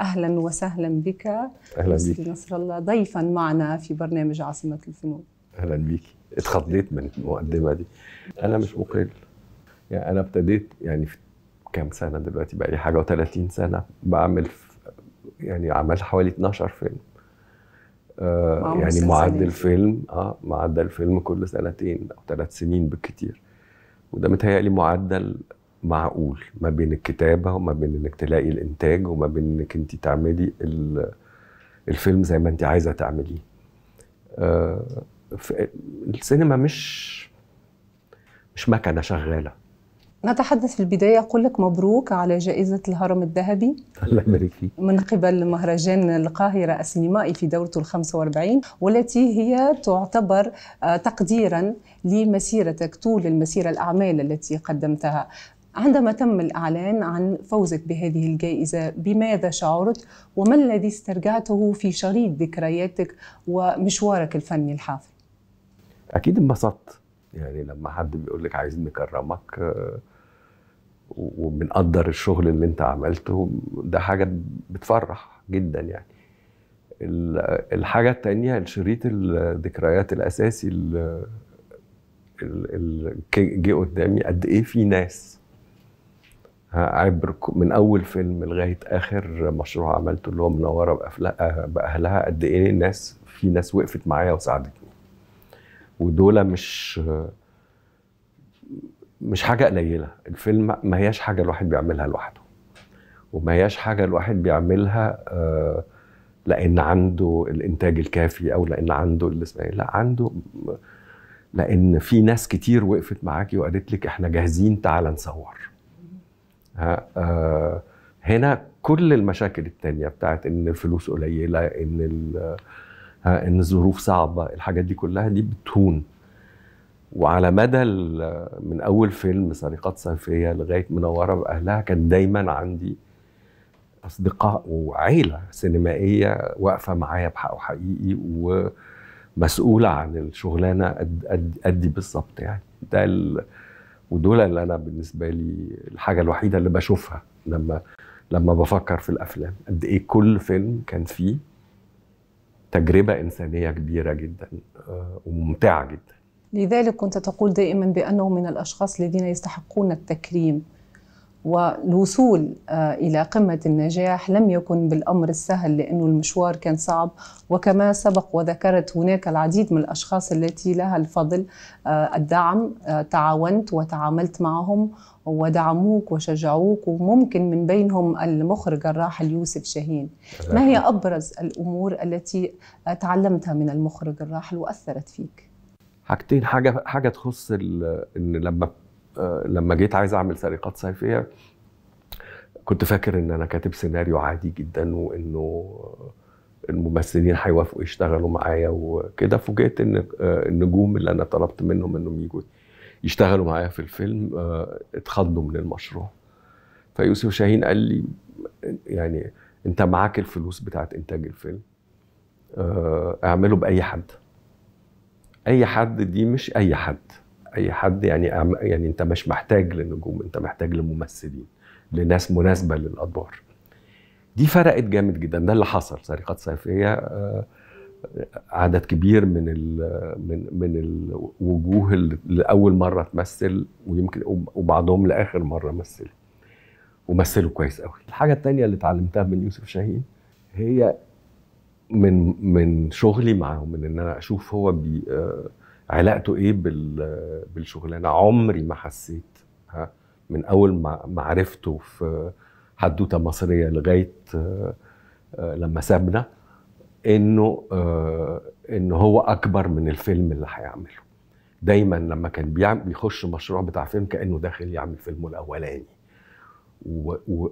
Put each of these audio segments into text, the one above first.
أهلا وسهلا بك. أهلا بك نصر الله، ضيفا معنا في برنامج عاصمة الفنون. أهلا بك. اتخضيت من المقدمة دي. أنا مش مقل، يعني أنا ابتديت يعني في كام سنة دلوقتي، بقى لي حاجة و30 سنة بعمل يعني عملت حوالي 12 فيلم، يعني معدل فيلم معدل فيلم كل سنتين أو 3 سنين بالكتير، وده متهيألي معدل معقول ما بين الكتابة وما بين انك تلاقي الانتاج وما بين انك انت تعملي الفيلم زي ما انت عايزة تعمليه. السينما مش مكنة شغالة. نتحدث في البداية، أقول لك مبروك على جائزة الهرم الذهبي الأمريكي من قبل مهرجان القاهرة السينمائي في دورته ال45، والتي هي تعتبر تقديراً لمسيرتك طول المسيرة، الأعمال التي قدمتها. عندما تم الإعلان عن فوزك بهذه الجائزة، بماذا شعرت وما الذي استرجعته في شريط ذكرياتك ومشوارك الفني الحافل؟ أكيد انبسطت، يعني لما حد بيقول لك عايزين نكرمك وبنقدر الشغل اللي انت عملته، ده حاجة بتفرح جدا. يعني الحاجة التانية، الشريط الذكريات الأساسي اللي جه قدامي، قد ايه في ناس عبر من أول فيلم لغاية آخر مشروع عملته اللي هو منورة بأهلها، قد ايه ناس، في ناس وقفت معايا وساعدتني، ودول مش حاجة قليلة. الفيلم ما هياش حاجة الواحد بيعملها لوحده، وما هياش حاجة الواحد بيعملها لأن عنده الإنتاج الكافي أو لأن عنده لأن في ناس كتير وقفت معاكي وقالت لك إحنا جاهزين تعال نصور. هنا كل المشاكل التانية بتاعت إن الفلوس قليلة، إن الظروف صعبة، الحاجات دي كلها دي بتهون. وعلى مدى من أول فيلم سرقات صيفية لغاية منورة بأهلها، كان دايما عندي أصدقاء وعيلة سينمائية واقفة معايا بحقه حقيقي ومسؤولة عن الشغلانة أدي بالظبط. يعني ده ودول اللي أنا بالنسبة لي الحاجة الوحيدة اللي بشوفها لما بفكر في الأفلام، قد إيه كل فيلم كان فيه تجربة إنسانية كبيرة جدا وممتعة جدا. لذلك كنت تقول دائما بأنه من الأشخاص الذين يستحقون التكريم، والوصول إلى قمة النجاح لم يكن بالأمر السهل، لأنه المشوار كان صعب. وكما سبق وذكرت، هناك العديد من الأشخاص التي لها الفضل الدعم، تعاونت وتعاملت معهم ودعموك وشجعوك، وممكن من بينهم المخرج الراحل يوسف شاهين. ما هي أبرز الأمور التي تعلمتها من المخرج الراحل وأثرت فيك؟ حاجتين. حاجة تخص إن لما جيت عايز أعمل سرقات صيفية، كنت فاكر إن أنا كاتب سيناريو عادي جدا وإنه الممثلين هيوافقوا يشتغلوا معايا وكده. فوجئت إن النجوم اللي أنا طلبت منهم إنهم يجوا يشتغلوا معايا في الفيلم اتخضوا من المشروع. فيوسف شاهين قال لي يعني أنت معاك الفلوس بتاعت إنتاج الفيلم، أعمله بأي حد. أي حد دي مش أي حد، أي حد يعني أنت مش محتاج للنجوم، أنت محتاج لممثلين، لناس مناسبة للأدوار. دي فرقت جامد جدا، ده اللي حصل. سرقات صيفية عدد كبير من الوجوه اللي أول مرة تمثل، ويمكن وبعضهم لآخر مرة مثلوا كويس قوي. الحاجة التانية اللي اتعلمتها من يوسف شاهين، هي من شغلي معه، من ان انا اشوف هو علاقته ايه بالشغلانه. عمري ما حسيت من اول ما عرفته في حدوتة مصرية لغايه لما سابنا انه هو اكبر من الفيلم اللي هيعمله. دايما لما كان بيخش مشروع بتاع فيلم كانه داخل يعمل فيلمه الاولاني،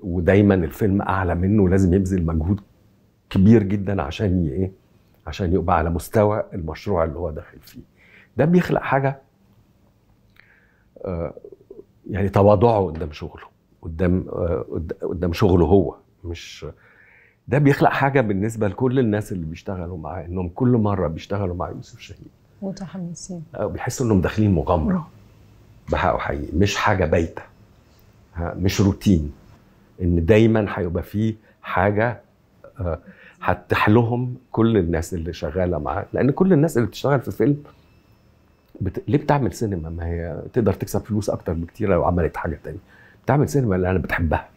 ودايما الفيلم اعلى منه، لازم يبذل مجهود كبير جدا عشان يبقى على مستوى المشروع اللي هو داخل فيه. ده بيخلق حاجه يعني تواضعه قدام شغله، قدام شغله هو. مش ده بيخلق حاجه بالنسبه لكل الناس اللي بيشتغلوا معاه، انهم كل مره بيشتغلوا مع يوسف شاهين متحمسين، بيحسوا انهم داخلين مغامره بحقه حقيقي، مش حاجه بايته، مش روتين، ان دايما هيبقى فيه حاجه هتتاح لهم كل الناس اللي شغاله معاه، لان كل الناس اللي بتشتغل في فيلم ليه بتعمل سينما؟ ما هي تقدر تكسب فلوس اكتر بكتير لو عملت حاجه تانية. بتعمل سينما اللي انا بتحبها،